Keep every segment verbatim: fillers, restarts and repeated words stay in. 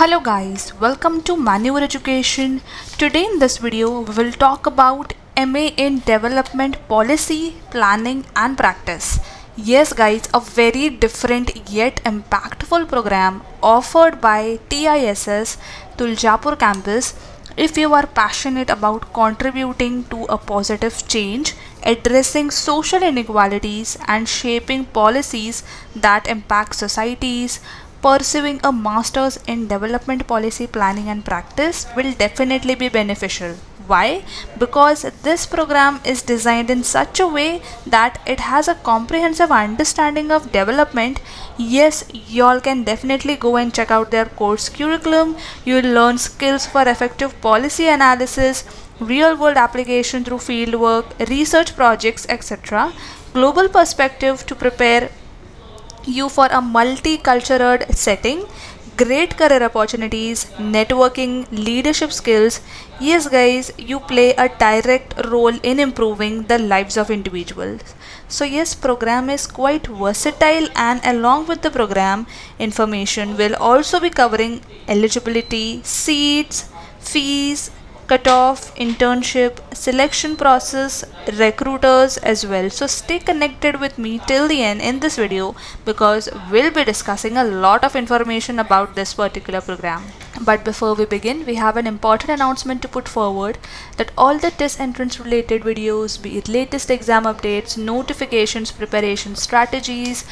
Hello guys, welcome to Manoeuvre Education. Today in this video we will talk about M A in Development Policy, Planning and Practice. Yes guys, a very different yet impactful program offered by T I S S Tuljapur campus. If you are passionate about contributing to a positive change, addressing social inequalities and shaping policies that impact societies, pursuing a master's in development policy planning and practice will definitely be beneficial. Why? Because this program is designed in such a way that it has a comprehensive understanding of development. Yes, you all can definitely go and check out their course curriculum. You will learn skills for effective policy analysis, real world application through field work, research projects, et cetera. Global perspective to prepare you for a multicultural setting, great career opportunities, networking, leadership skills. Yes guys, you play a direct role in improving the lives of individuals. So yes, program is quite versatile, and along with the program information will also be covering eligibility, seats, fees, cutoff, internship, selection process, recruiters as well. So stay connected with me till the end in this video because we'll be discussing a lot of information about this particular program. But before we begin, we have an important announcement to put forward that all the T I S entrance related videos, be it latest exam updates, notifications, preparation strategies,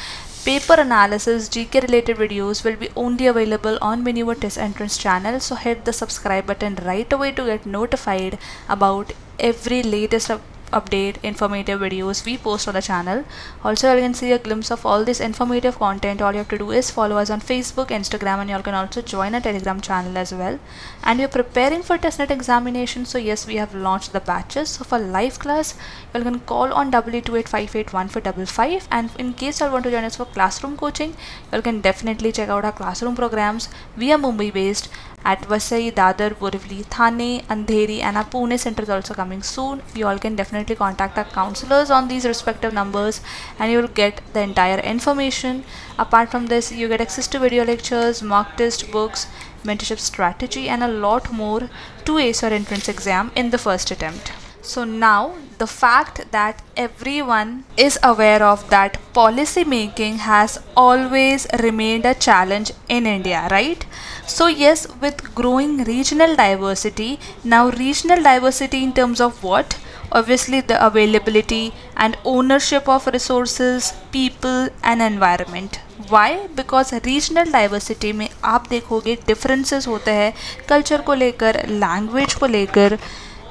paper analysis, G K related videos will be only available on Manoeuvre T I S entrance channel. So hit the subscribe button right away to get notified about every latest up update informative videos we post on the channel. Also, you can see a glimpse of all this informative content. All you have to do is follow us on Facebook, Instagram, and you all can also join our Telegram channel as well. And we are preparing for TISSNET examination. So yes, we have launched the batches. So for live class, you all can call on double eight two eight five eight one four five five. And in case you all want to join us for classroom coaching, you all can definitely check out our classroom programs. We are Mumbai based at Vasai, Dadar, Borivali, Thane, Andheri, and our Pune center is also coming soon. You all can definitely contact our counselors on these respective numbers and you will get the entire information. Apart from this, you get access to video lectures, mock test, books, mentorship strategy, and a lot more to ace your entrance exam in the first attempt. So now, the fact that everyone is aware of that policy making has always remained a challenge in India, right? So yes, with growing regional diversity, now regional diversity in terms of what? Obviously the availability and ownership of resources, people and environment. Why? Because regional diversity में आप देखोगे differences होते हैं culture को लेकर, language को लेकर,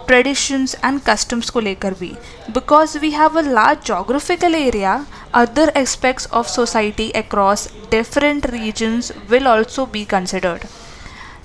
traditions and customs को लेकर भी. Because we have a large geographical area, other aspects of society across different regions will also be considered.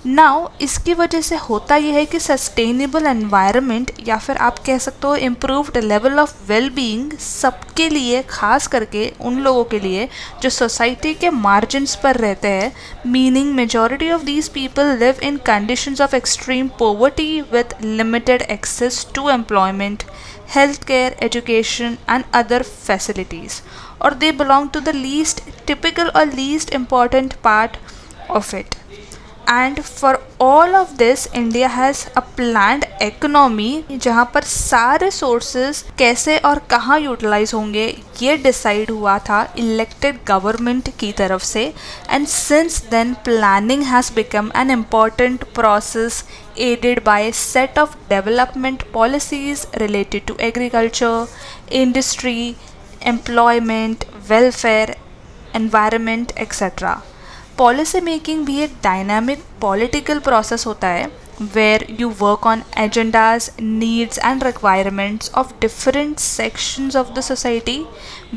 Now इसकी वजह से होता यह है कि sustainable environment या फिर आप कह सकते हो improved level of well-being सबके लिए, खास करके उन लोगों के लिए जो society के margins पर रहते हैं, meaning majority of these people live in conditions of extreme poverty with limited access to employment, healthcare, education and other facilities, or they belong to the least typical or least important part of it. And for all of this, India has a planned economy जहाँ पर सारे sources कैसे और कहाँ utilize होंगे ये decide हुआ था elected government की तरफ से, and since then planning has become an important process aided by a set of development policies related to agriculture, industry, employment, welfare, environment, et cetera. Policy making भी एक dynamic political process होता है where you work on agendas, needs and requirements of different sections of the society,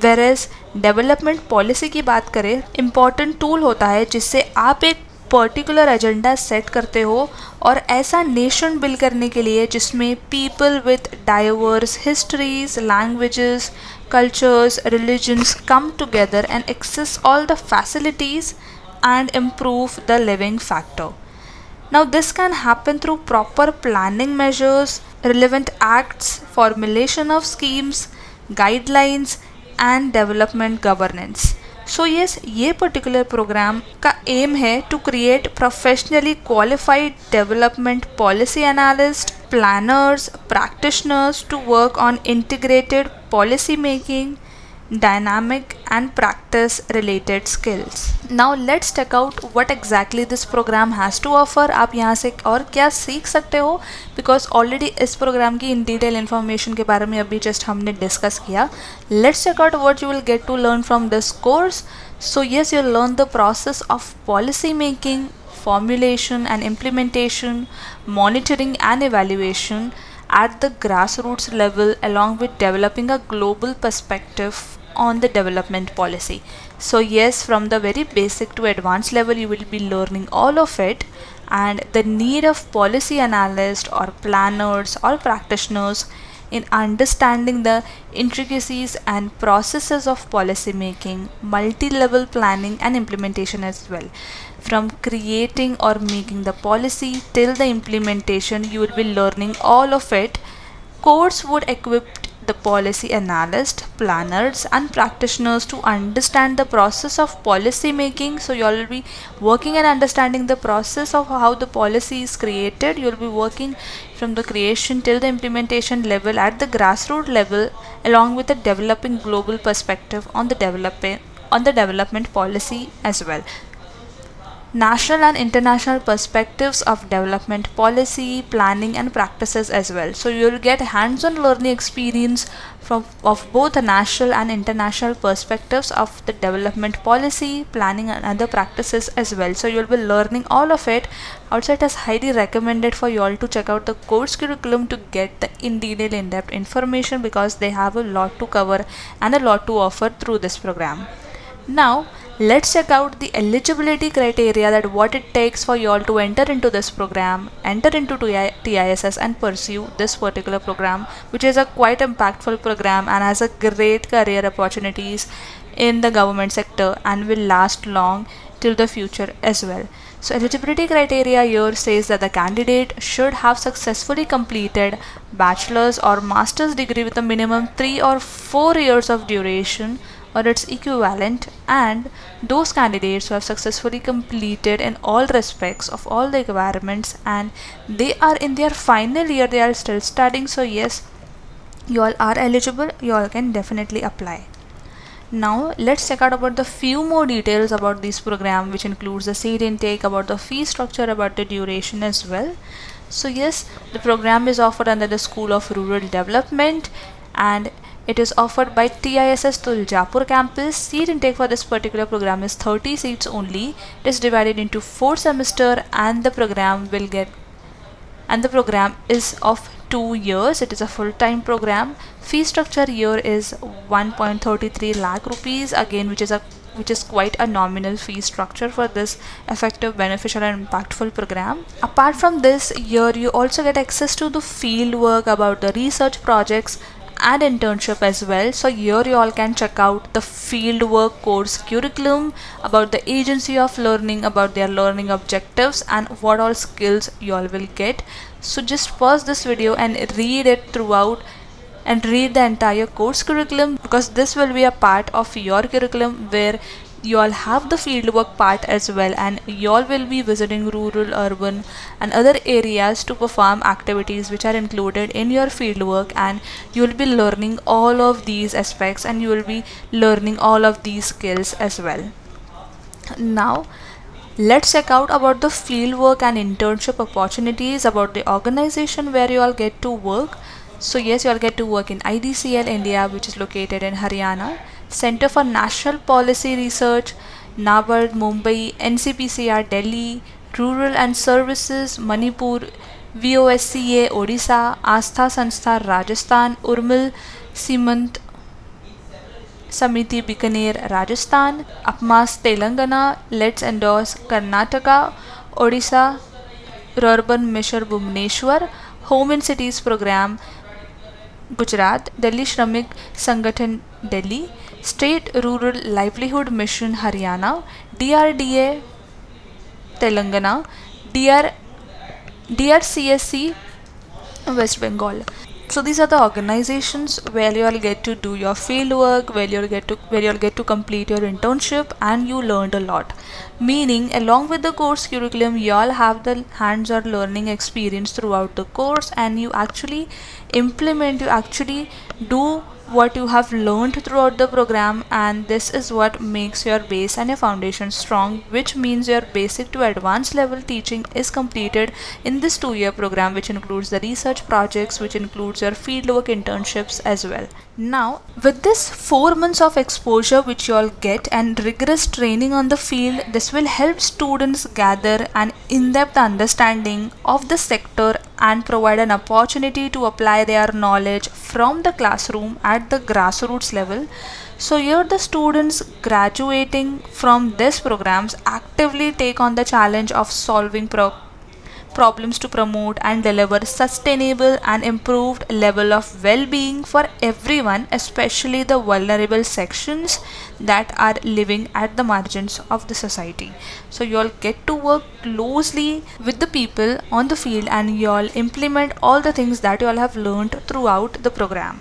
whereas development policy की बात करें important tool होता है जिससे आप एक particular agenda set करते हो और ऐसा nation build करने के लिए जिसमें people with diverse histories, languages, cultures, religions come together and access all the facilities and improve the living factor. Now this can happen through proper planning measures, relevant acts, formulation of schemes, guidelines and development governance. So yes ये particular program का aim है to create professionally qualified development policy analyst, planners, practitioners to work on integrated policy making, dynamic and practice related skills. Now let's check out what exactly this program has to offer. आप यहाँ से और क्या सीख सकते हो because already इस program की in detail information के बारे में अभी just हमने discuss किया. Let's check out what you will get to learn from this course. So yes, you'll learn the process of policy making, formulation and implementation, monitoring and evaluation at the grassroots level, along with developing a global perspective on the development policy. So yes, from the very basic to advanced level, you will be learning all of it, and the need of policy analysts or planners or practitioners in understanding the intricacies and processes of policy making, multi-level planning and implementation as well. From creating or making the policy till the implementation, you will be learning all of it. Course would equip the policy analyst, planners and practitioners to understand the process of policy making. So you all will be working and understanding the process of how the policy is created. You will be working from the creation till the implementation level at the grassroots level, along with the developing global perspective on the development on the development policy as well. National and international perspectives of development policy, planning and practices as well. So you will get hands-on learning experience from of both the national and international perspectives of the development policy, planning and other practices as well. So you will be learning all of it. Also, it is highly recommended for you all to check out the course curriculum to get the in detail, in-depth information, because they have a lot to cover and a lot to offer through this program. Now let's check out the eligibility criteria, that what it takes for you all to enter into this program, enter into T I S S and pursue this particular program, which is a quite impactful program and has a great career opportunities in the government sector and will last long till the future as well. So eligibility criteria here says that the candidate should have successfully completed bachelor's or master's degree with a minimum three or four years of duration or its equivalent, and those candidates who have successfully completed in all respects of all the requirements and they are in their final year, they are still studying. So yes, you all are eligible, you all can definitely apply. Now let's check out about the few more details about this program, which includes the seat intake, about the fee structure, about the duration as well. So yes, the program is offered under the School of Rural Development and it is offered by T I S S Tuljapur campus. Seat intake for this particular program is thirty seats only. It is divided into four semester and the program will get and the program is of two years. It is a full-time program. Fee structure here is one point three three lakh rupees, again which is a which is quite a nominal fee structure for this effective, beneficial and impactful program. Apart from this, here you also get access to the field work, about the research projects and internship as well. So here you all can check out the fieldwork course curriculum, about the agency of learning, about their learning objectives and what all skills you all will get. So just pause this video and read it throughout and read the entire course curriculum, because this will be a part of your curriculum where you all have the fieldwork part as well, and you all will be visiting rural, urban and other areas to perform activities which are included in your fieldwork, and you will be learning all of these aspects and you will be learning all of these skills as well. Now let's check out about the fieldwork and internship opportunities, about the organization where you all get to work. So yes, you all get to work in I D C L India, which is located in Haryana, Center for National Policy Research, NABARD Mumbai, N C P C R Delhi, Rural and Services Manipur, VOSCA Odisha, Aastha Sanstha Rajasthan, Urmil, Simant Samiti Bikaner Rajasthan, Apmas Telangana, Let's Endorse Karnataka, Odisha, Urban Mishar Bhubaneswar, Home and Cities Program Gujarat, Delhi Shramik Sangatan Delhi, State Rural Livelihood Mission Haryana, D R D A Telangana, D R D R C S C West Bengal. So these are the organizations where you'll get to do your field work, where you'll get to where you'll get to complete your internship, and you learned a lot. Meaning, along with the course curriculum, y'all have the hands-on learning experience throughout the course, and you actually implement, you actually do what you have learned throughout the program, and this is what makes your base and your foundation strong, which means your basic to advanced level teaching is completed in this two-year program, which includes the research projects, which includes your fieldwork internships as well. Now, with this four months of exposure which you all get and rigorous training on the field, this will help students gather an in-depth understanding of the sector and provide an opportunity to apply their knowledge from the classroom at the grassroots level. So here the students graduating from these programs actively take on the challenge of solving pro problems to promote and deliver sustainable and improved level of well-being for everyone, especially the vulnerable sections that are living at the margins of the society. So you all get to work closely with the people on the field, and you all implement all the things that you all have learned throughout the program.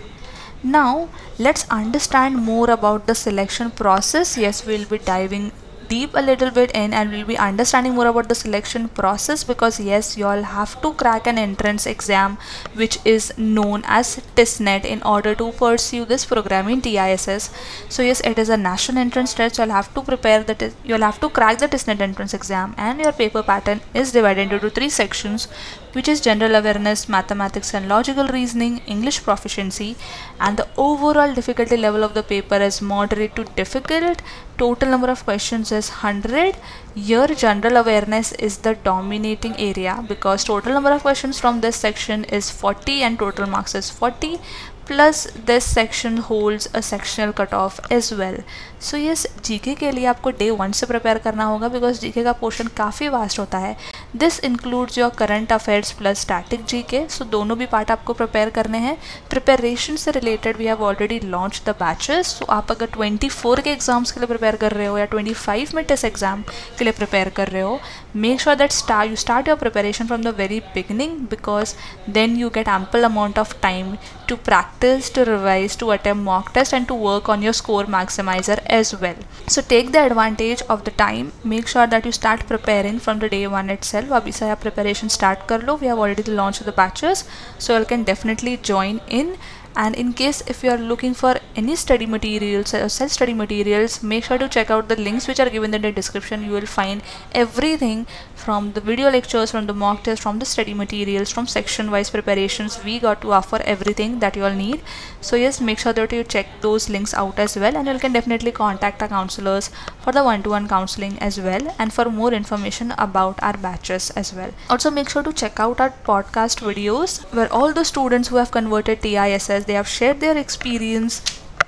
Now let's understand more about the selection process. Yes, we'll be diving deep a little bit in, and we'll be understanding more about the selection process, because yes, you all have to crack an entrance exam which is known as TISSNET in order to pursue this program in T I S S. So yes, it is a national entrance test. You'll have to prepare that you'll have to crack the TISSNET entrance exam, and your paper pattern is divided into three sections, which is general awareness, mathematics and logical reasoning, English proficiency, and the overall difficulty level of the paper is moderate to difficult. Total number of questions is one hundred. Your general awareness is the dominating area, because total number of questions from this section is forty and total marks is forty. Plus this section holds a sectional cutoff as well. So yes, G K के लिए आपको day one से prepare करना होगा, because G K का portion काफ़ी vast होता है. This includes your current affairs plus static G K. So दोनों भी part आपको prepare करने हैं. Preparation से related we have already launched the batches. So आप अगर twenty-four के exams के लिए prepare कर रहे हो या twenty-five में test exam के लिए prepare कर रहे हो, make sure that start you start your preparation from the very beginning, because then you get ample amount of time to practice, to revise, to attempt mock test, and to work on your score maximizer as well. So take the advantage of the time. Make sure that you start preparing from the day one itself. Abhi se preparation start kar lo. We have already launched the batches, so you can definitely join in. And in case if you are looking for any study materials or self-study materials, make sure to check out the links which are given in the description. You will find everything from the video lectures, from the mock test, from the study materials, from section-wise preparations. We got to offer everything that you all need. So yes, make sure that you check those links out as well, and you can definitely contact our counselors for the one-to-one counseling as well, and for more information about our batches as well. Also make sure to check out our podcast videos, where all the students who have converted T I S S, they have shared their experience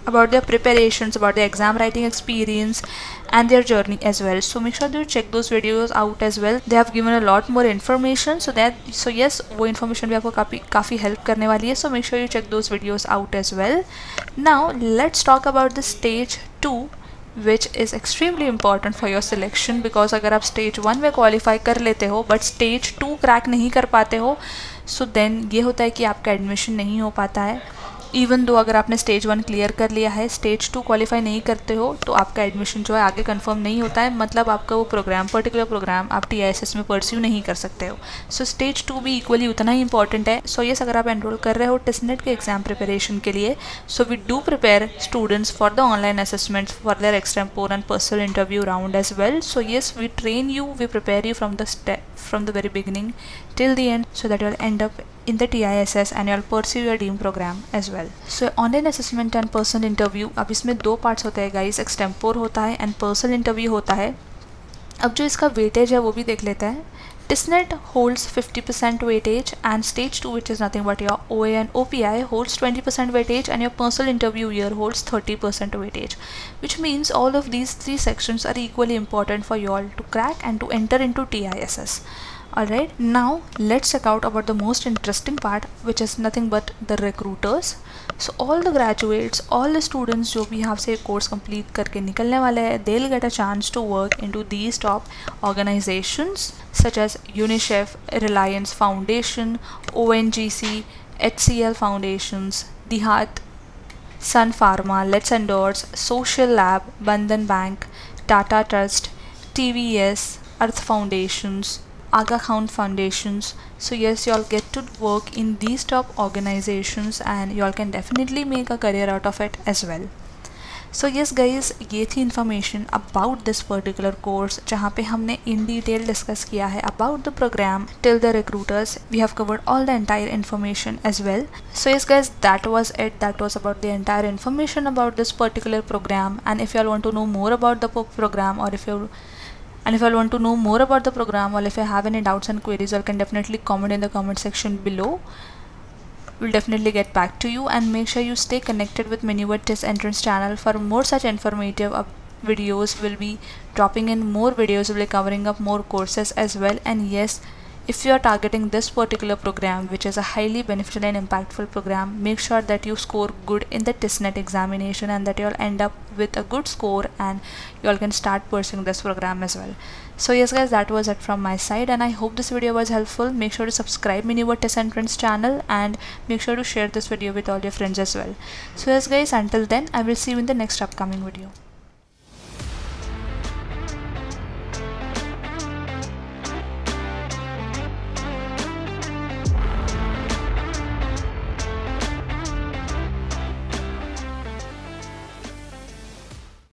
about their preparations, about their exam writing experience and their journey as well. So make sure that you check those videos out as well. They have given a lot more information, so that so yes, वो information भी आपको काफी काफी help करने वाली है. So make sure you check those videos out as well. Now let's talk about the stage two, which is extremely important for your selection, because अगर आप stage one में qualify कर लेते हो but stage two crack नहीं कर पाते हो, so then ये होता है कि आपका admission नहीं हो पाता है. इवन दो अगर आपने स्टेज वन क्लियर कर लिया है, स्टेज टू क्वालिफाई नहीं करते हो तो आपका एडमिशन जो है आगे कंफर्म नहीं होता है. मतलब आपका वो प्रोग्राम पर्टिकुलर प्रोग्राम आप टीआईएसएस में परस्यू नहीं कर सकते हो. सो स्टेज टू भी इक्वली उतना ही इंपॉर्टेंट है. सो so, यस yes, अगर आप एनरोल कर रहे हो टिसनेट के एग्जाम प्रिपरेशन के लिए, so we do prepare students for the online assessments, for their extempore and personal interview round as well. So yes, we train you, we prepare you from the from the very beginning till the end, so that you'll end up in the T I S S and you'll pursue your dream program as well. So online assessment and personal interview, अब इसमें दो parts होते हैं guys, extempore होता है and personal interview होता है. अब जो इसका weightage है वो भी देख लेते हैं. TISSNET holds fifty percent weightage, and stage two, which is nothing but your O A and O P I, holds twenty percent weightage, and your personal interview year holds thirty percent weightage, which means all of these three sections are equally important for you all to crack and to enter into T I S S. Alright, now let's check out about the most interesting part, which is nothing but the recruiters. So all the graduates, all the students जो भी यहाँ से course complete करके निकलने वाले हैं, they'll get a chance to work into these top organizations such as UNICEF, Reliance Foundation, O N G C, H C L Foundations, the Earth, Sun Pharma, let's endorse Social Lab, Bandhan Bank, Tata Trust, T V S, Earth Foundations, Aga Khan Foundations. So yes, you all get to work in these top organizations and you all can definitely make a career out of it as well. So yes guys, ये थी information about this particular course जहाँ पे हमने in detail discuss किया है about the program till the recruiters. We have covered all the entire information as well. So yes guys, that was it. That was about the entire information about this particular program. And if you all want to know more about the program or if you And if you all want to know more about the program or if you have any doubts and queries, you can definitely comment in the comment section below. We'll definitely get back to you, and make sure you stay connected with Manoeuvre T I S entrance channel for more such informative up videos. We'll be dropping in more videos, we'll be covering up more courses as well. And yes, if you are targeting this particular program, which is a highly beneficial and impactful program, make sure that you score good in the TISSNET examination and that you all end up with a good score and you all can start pursuing this program as well. So yes guys, that was it from my side and I hope this video was helpful. Make sure to subscribe Manoeuvre T I S entrance channel and make sure to share this video with all your friends as well. So yes guys, until then I will see you in the next upcoming video.